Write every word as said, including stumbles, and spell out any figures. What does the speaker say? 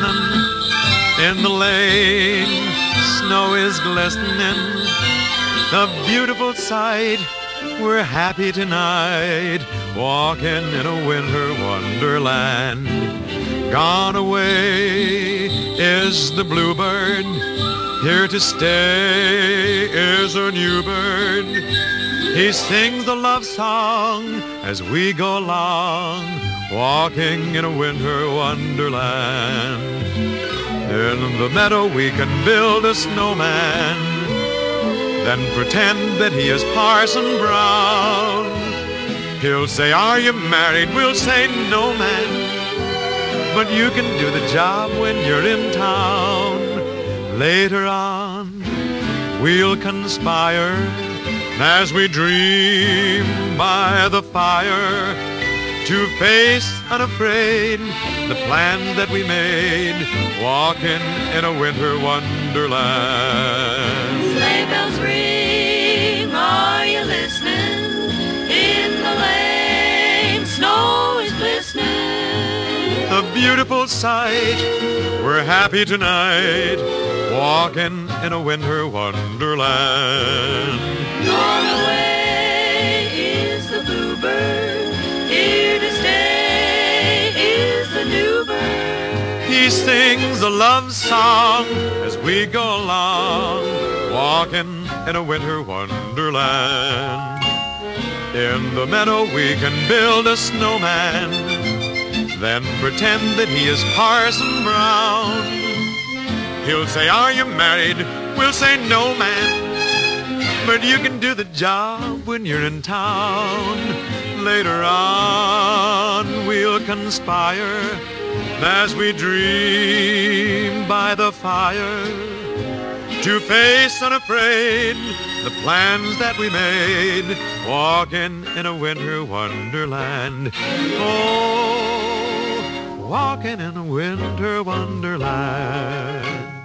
glistening in the lane. Snow is glistening, the beautiful sight. We're happy tonight, walking in a winter wonderland. Gone away is the bluebird, here to stay is a new bird. He sings a love song as we go along, walking in a winter wonderland. In the meadow we can build a snowman, then pretend that he is Parson Brown. He'll say, "Are you married?" We'll say, "No, man, but you can do the job when you're in town." Later on, we'll conspire as we dream by the fire to face unafraid the plan that we made, walking in a winter wonderland. Sleigh bells ring, are you listening? In the lane, snow is glistening. A beautiful sight, we're happy tonight, walking in a winter wonderland. Gone away is the bluebird, here to stay is the new bird. He sings a love song as we go along, walking in a winter wonderland. In the meadow we can build a snowman, then pretend that he is Parson Brown. He'll say, "Are you married?" We'll say, "No, man, but you can do the job when you're in town." Later on we'll conspire as we dream by the fire to face unafraid the plans that we made, walking in a winter wonderland. Oh, walking in a winter wonderland.